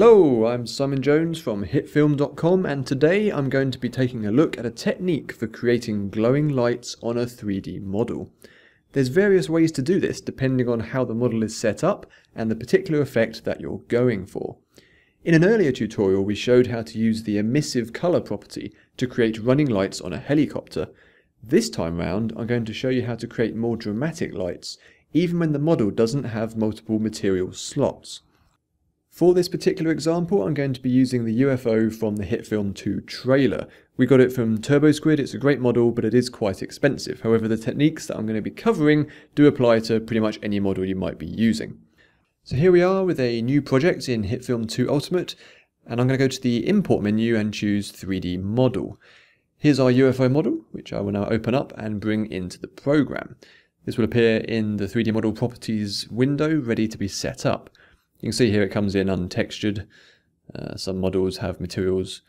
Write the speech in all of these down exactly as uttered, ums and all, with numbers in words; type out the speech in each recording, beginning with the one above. Hello, I'm Simon Jones from hit film dot com, and today I'm going to be taking a look at a technique for creating glowing lights on a three D model. There's various ways to do this depending on how the model is set up and the particular effect that you're going for. In an earlier tutorial we showed how to use the emissive colour property to create running lights on a helicopter. This time round I'm going to show you how to create more dramatic lights even when the model doesn't have multiple material slots. For this particular example, I'm going to be using the U F O from the HitFilm two trailer. We got it from TurboSquid, it's a great model, but it is quite expensive. However, the techniques that I'm going to be covering do apply to pretty much any model you might be using. So here we are with a new project in HitFilm two Ultimate, and I'm going to go to the Import menu and choose three D Model. Here's our U F O model, which I will now open up and bring into the program. This will appear in the three D Model Properties window, ready to be set up. You can see here it comes in untextured. Uh, some models have materials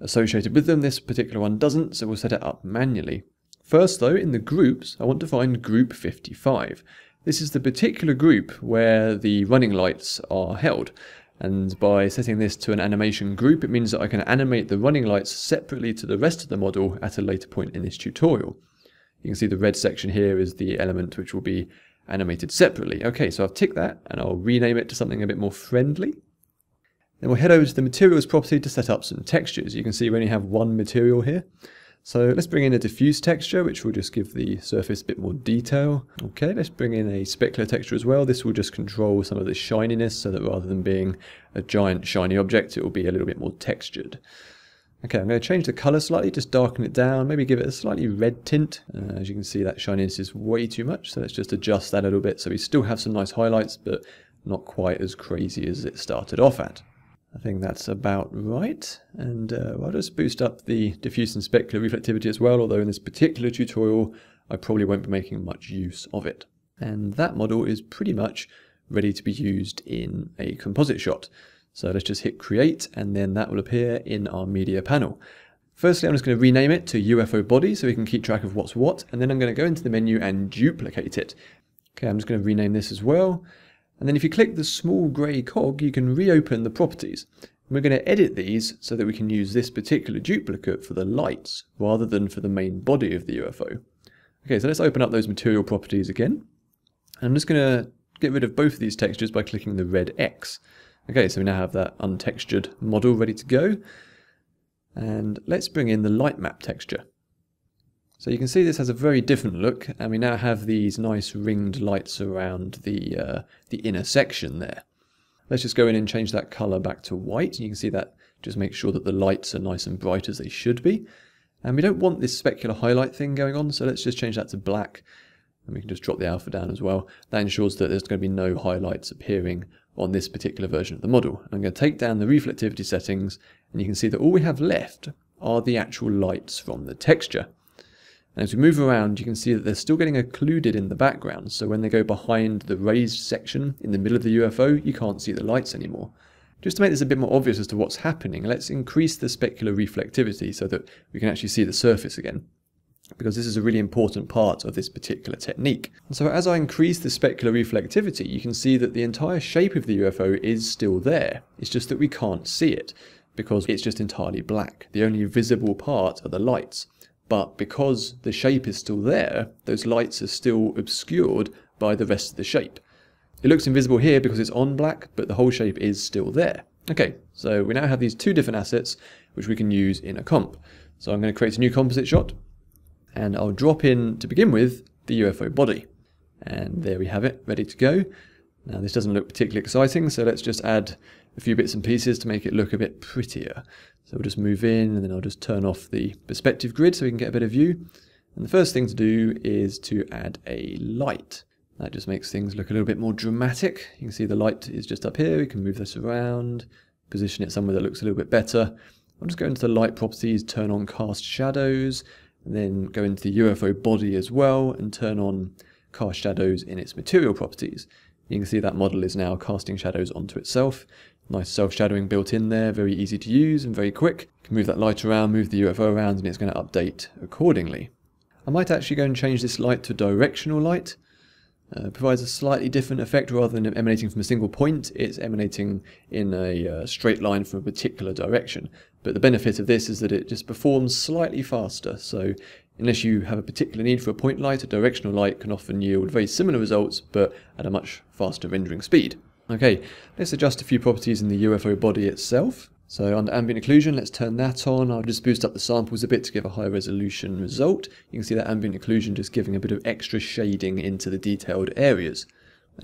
associated with them, this particular one doesn't, so we'll set it up manually. First though, in the groups, I want to find group fifty-five. This is the particular group where the running lights are held, and by setting this to an animation group it means that I can animate the running lights separately to the rest of the model at a later point in this tutorial. You can see the red section here is the element which will be animated separately. Okay, so I've ticked that and I'll rename it to something a bit more friendly. Then we'll head over to the materials property to set up some textures. You can see we only have one material here. So let's bring in a diffuse texture which will just give the surface a bit more detail. Okay, let's bring in a specular texture as well. This will just control some of the shininess so that rather than being a giant shiny object it will be a little bit more textured. Okay, I'm going to change the colour slightly, just darken it down, maybe give it a slightly red tint. Uh, as you can see, that shininess is way too much, so let's just adjust that a little bit so we still have some nice highlights, but not quite as crazy as it started off at. I think that's about right, and uh, I'll just boost up the diffuse and specular reflectivity as well, although in this particular tutorial I probably won't be making much use of it. And that model is pretty much ready to be used in a composite shot. So let's just hit create and then that will appear in our media panel. Firstly, I'm just going to rename it to U F O body so we can keep track of what's what, and then I'm going to go into the menu and duplicate it. Okay, I'm just going to rename this as well. And then if you click the small grey cog, you can reopen the properties. And we're going to edit these so that we can use this particular duplicate for the lights rather than for the main body of the U F O. Okay, so let's open up those material properties again. And I'm just going to get rid of both of these textures by clicking the red X. Okay, so we now have that untextured model ready to go, and let's bring in the light map texture. So you can see this has a very different look, and we now have these nice ringed lights around the, uh, the inner section there. Let's just go in and change that colour back to white. You can see that just makes sure that the lights are nice and bright as they should be. And we don't want this specular highlight thing going on, so let's just change that to black, and we can just drop the alpha down as well. That ensures that there's going to be no highlights appearing on this particular version of the model. I'm going to take down the reflectivity settings, and you can see that all we have left are the actual lights from the texture. And as we move around, you can see that they're still getting occluded in the background, so when they go behind the raised section in the middle of the U F O, you can't see the lights anymore. Just to make this a bit more obvious as to what's happening, let's increase the specular reflectivity so that we can actually see the surface again, because this is a really important part of this particular technique. And so as I increase the specular reflectivity, you can see that the entire shape of the U F O is still there. It's just that we can't see it, because it's just entirely black. The only visible part are the lights. But because the shape is still there, those lights are still obscured by the rest of the shape. It looks invisible here because it's on black, but the whole shape is still there. Okay, so we now have these two different assets, which we can use in a comp. So I'm going to create a new composite shot, and I'll drop in, to begin with, the U F O body. And there we have it, ready to go. Now this doesn't look particularly exciting, so let's just add a few bits and pieces to make it look a bit prettier. So we'll just move in, and then I'll just turn off the perspective grid so we can get a better view. And the first thing to do is to add a light. That just makes things look a little bit more dramatic. You can see the light is just up here, we can move this around, position it somewhere that looks a little bit better. I'll just go into the light properties, turn on cast shadows, and then go into the U F O body as well and turn on cast shadows in its material properties. You can see that model is now casting shadows onto itself. Nice self-shadowing built in there, very easy to use and very quick. You can move that light around, move the U F O around, and it's going to update accordingly. I might actually go and change this light to directional light. Uh, provides a slightly different effect rather than emanating from a single point. It's emanating in a uh, straight line from a particular direction. But the benefit of this is that it just performs slightly faster. So unless you have a particular need for a point light, a directional light can often yield very similar results, but at a much faster rendering speed. Okay, let's adjust a few properties in the U F O body itself. So under ambient occlusion, let's turn that on. I'll just boost up the samples a bit to give a high resolution result. You can see that ambient occlusion just giving a bit of extra shading into the detailed areas.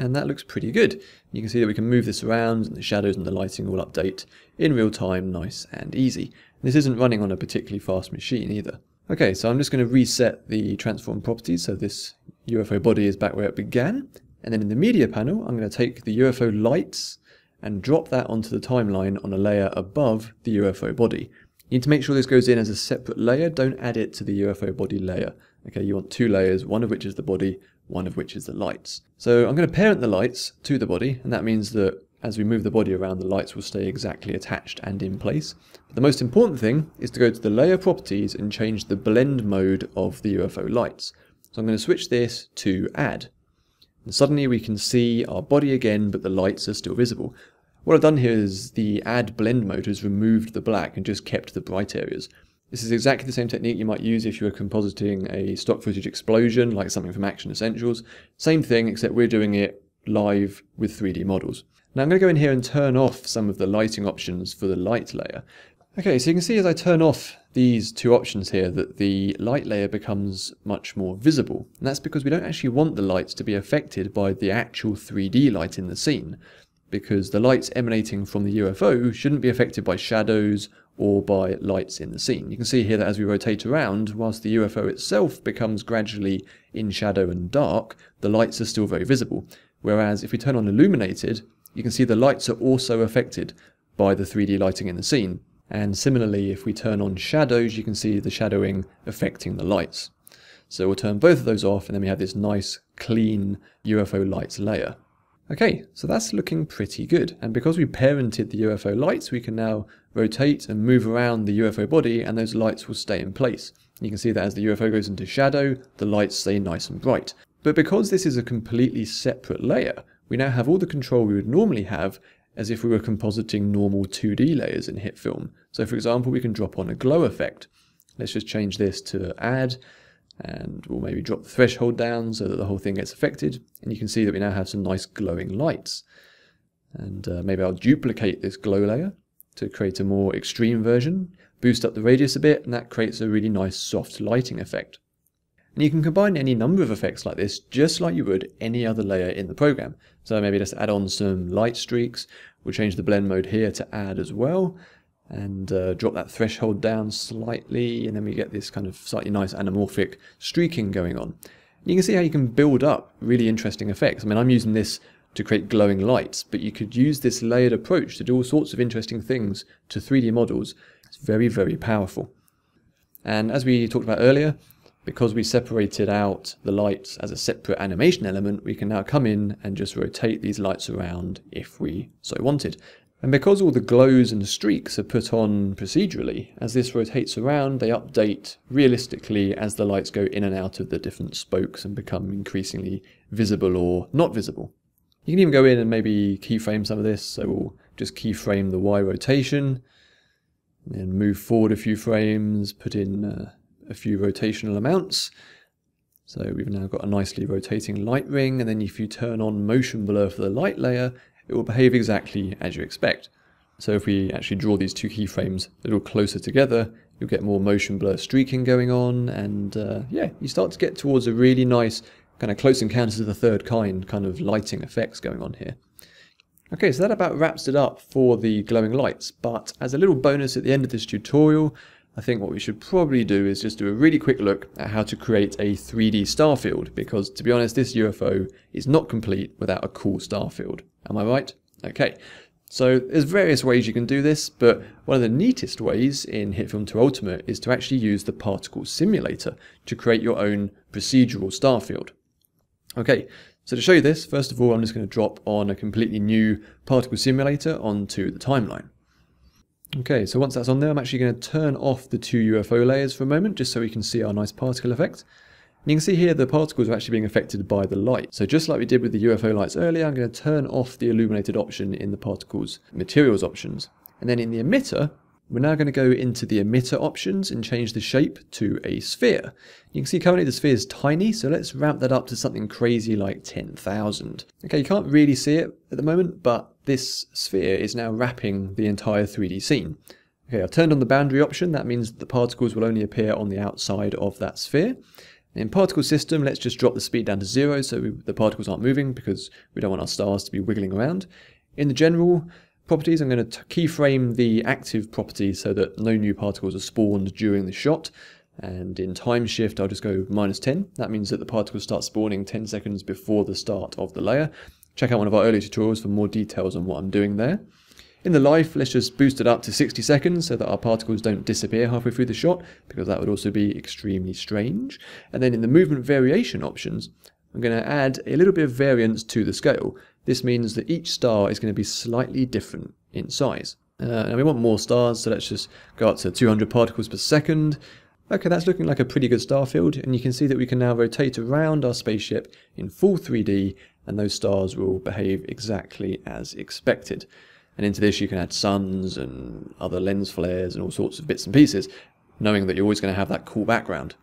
And that looks pretty good. You can see that we can move this around and the shadows and the lighting all update in real time, nice and easy. This isn't running on a particularly fast machine either. Okay, so I'm just going to reset the transform properties so this U F O body is back where it began. And then in the media panel, I'm going to take the U F O lights and drop that onto the timeline on a layer above the U F O body. You need to make sure this goes in as a separate layer, don't add it to the U F O body layer. Okay, you want two layers, one of which is the body, one of which is the lights. So I'm going to parent the lights to the body, and that means that as we move the body around, the lights will stay exactly attached and in place. But the most important thing is to go to the layer properties and change the blend mode of the U F O lights. So I'm going to switch this to add. And suddenly we can see our body again, but the lights are still visible. What I've done here is the add blend mode has removed the black and just kept the bright areas. This is exactly the same technique you might use if you were compositing a stock footage explosion, like something from Action Essentials. Same thing, except we're doing it live with three D models. Now I'm going to go in here and turn off some of the lighting options for the light layer. Okay, so you can see as I turn off these two options here that the light layer becomes much more visible. And that's because we don't actually want the lights to be affected by the actual three D light in the scene, because the lights emanating from the U F O shouldn't be affected by shadows or by lights in the scene. You can see here that as we rotate around, whilst the U F O itself becomes gradually in shadow and dark, the lights are still very visible. Whereas if we turn on illuminated, you can see the lights are also affected by the three D lighting in the scene. And similarly, if we turn on shadows, you can see the shadowing affecting the lights. So we'll turn both of those off, and then we have this nice, clean U F O lights layer. Okay, so that's looking pretty good. And because we parented the U F O lights, we can now rotate and move around the U F O body, and those lights will stay in place. You can see that as the U F O goes into shadow, the lights stay nice and bright. But because this is a completely separate layer, we now have all the control we would normally have as if we were compositing normal two D layers in HitFilm. So for example, we can drop on a glow effect. Let's just change this to add, and we'll maybe drop the threshold down so that the whole thing gets affected. And you can see that we now have some nice glowing lights. And uh, maybe I'll duplicate this glow layer to create a more extreme version, boost up the radius a bit, and that creates a really nice soft lighting effect. And you can combine any number of effects like this, just like you would any other layer in the program. So maybe let's add on some light streaks. We'll change the blend mode here to add as well, and uh, drop that threshold down slightly, and then we get this kind of slightly nice anamorphic streaking going on. And you can see how you can build up really interesting effects. I mean, I'm using this to create glowing lights, but you could use this layered approach to do all sorts of interesting things to three D models. It's very, very powerful. And as we talked about earlier, because we separated out the lights as a separate animation element, we can now come in and just rotate these lights around if we so wanted. And because all the glows and streaks are put on procedurally, as this rotates around, they update realistically as the lights go in and out of the different spokes and become increasingly visible or not visible. You can even go in and maybe keyframe some of this, so we'll just keyframe the Y rotation, and then move forward a few frames, put in Uh, a few rotational amounts. So we've now got a nicely rotating light ring, and then if you turn on motion blur for the light layer, it will behave exactly as you expect. So if we actually draw these two keyframes a little closer together, you'll get more motion blur streaking going on, and uh, yeah, you start to get towards a really nice kind of Close Encounters of the Third Kind kind of lighting effects going on here. Okay, so that about wraps it up for the glowing lights, but as a little bonus at the end of this tutorial, I think what we should probably do is just do a really quick look at how to create a three D star field, because to be honest, this U F O is not complete without a cool star field. Am I right? Okay. So there's various ways you can do this, but one of the neatest ways in HitFilm two Ultimate is to actually use the particle simulator to create your own procedural star field. Okay. So to show you this, first of all, I'm just going to drop on a completely new particle simulator onto the timeline. Okay, so once that's on there, I'm actually going to turn off the two U F O layers for a moment, just so we can see our nice particle effect. And you can see here the particles are actually being affected by the light. So just like we did with the U F O lights earlier, I'm going to turn off the illuminated option in the particles materials options. And then in the emitter, we're now going to go into the emitter options and change the shape to a sphere. You can see currently the sphere is tiny, so let's ramp that up to something crazy like ten thousand. Okay, you can't really see it at the moment, but this sphere is now wrapping the entire three D scene. Okay, I've turned on the boundary option. That means that the particles will only appear on the outside of that sphere. In particle system, let's just drop the speed down to zero so we, the particles aren't moving, because we don't want our stars to be wiggling around. In the general properties, I'm going to keyframe the active property so that no new particles are spawned during the shot, and in time shift I'll just go minus ten. That means that the particles start spawning ten seconds before the start of the layer. Check out one of our earlier tutorials for more details on what I'm doing there. In the life, let's just boost it up to sixty seconds so that our particles don't disappear halfway through the shot, because that would also be extremely strange. And then in the movement variation options, I'm going to add a little bit of variance to the scale. This means that each star is going to be slightly different in size. Uh, and we want more stars, so let's just go up to two hundred particles per second. Okay, that's looking like a pretty good star field, and you can see that we can now rotate around our spaceship in full three D, and those stars will behave exactly as expected. And into this you can add suns and other lens flares and all sorts of bits and pieces, knowing that you're always going to have that cool background.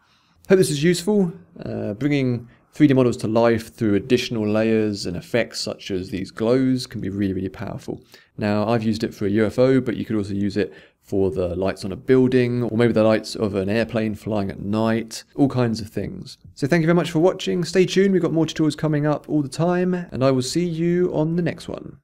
Hope this is useful. Uh, bringing three D models to life through additional layers and effects such as these glows can be really, really powerful. Now, I've used it for a U F O, but you could also use it for the lights on a building, or maybe the lights of an airplane flying at night, all kinds of things. So thank you very much for watching. Stay tuned, we've got more tutorials coming up all the time, and I will see you on the next one.